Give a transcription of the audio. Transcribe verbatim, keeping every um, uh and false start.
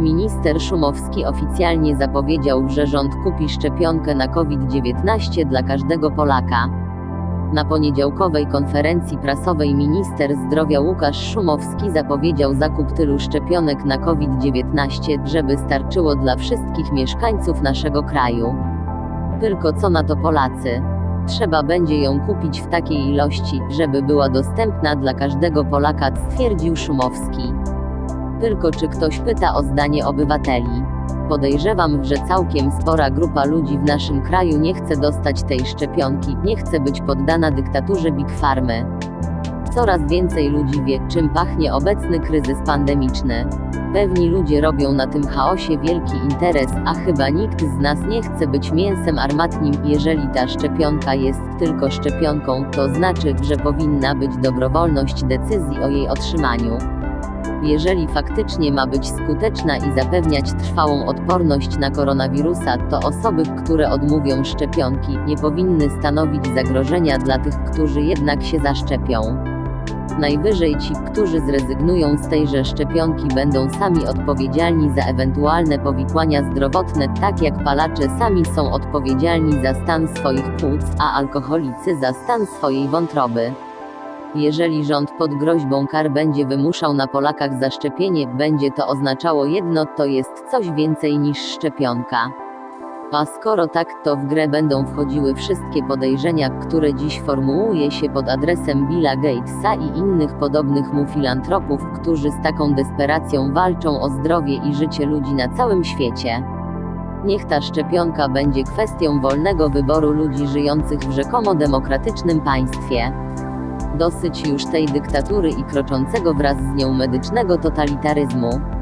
Minister Szumowski oficjalnie zapowiedział, że rząd kupi szczepionkę na COVID dziewiętnaście dla każdego Polaka. Na poniedziałkowej konferencji prasowej minister zdrowia Łukasz Szumowski zapowiedział zakup tylu szczepionek na COVID dziewiętnaście, żeby starczyło dla wszystkich mieszkańców naszego kraju. Tylko co na to Polacy? Trzeba będzie ją kupić w takiej ilości, żeby była dostępna dla każdego Polaka, stwierdził Szumowski. Tylko czy ktoś pyta o zdanie obywateli? Podejrzewam, że całkiem spora grupa ludzi w naszym kraju nie chce dostać tej szczepionki, nie chce być poddana dyktaturze Big Farmy. Coraz więcej ludzi wie, czym pachnie obecny kryzys pandemiczny. Pewni ludzie robią na tym chaosie wielki interes, a chyba nikt z nas nie chce być mięsem armatnim. Jeżeli ta szczepionka jest tylko szczepionką, to znaczy, że powinna być dobrowolność decyzji o jej otrzymaniu. Jeżeli faktycznie ma być skuteczna i zapewniać trwałą odporność na koronawirusa, to osoby, które odmówią szczepionki, nie powinny stanowić zagrożenia dla tych, którzy jednak się zaszczepią. Najwyżej ci, którzy zrezygnują z tejże szczepionki, będą sami odpowiedzialni za ewentualne powikłania zdrowotne, tak jak palacze sami są odpowiedzialni za stan swoich płuc, a alkoholicy za stan swojej wątroby. Jeżeli rząd pod groźbą kar będzie wymuszał na Polakach zaszczepienie, będzie to oznaczało jedno, to jest coś więcej niż szczepionka. A skoro tak, to w grę będą wchodziły wszystkie podejrzenia, które dziś formułuje się pod adresem Billa Gatesa i innych podobnych mu filantropów, którzy z taką desperacją walczą o zdrowie i życie ludzi na całym świecie. Niech ta szczepionka będzie kwestią wolnego wyboru ludzi żyjących w rzekomo demokratycznym państwie. Dosyć już tej dyktatury i kroczącego wraz z nią medycznego totalitaryzmu.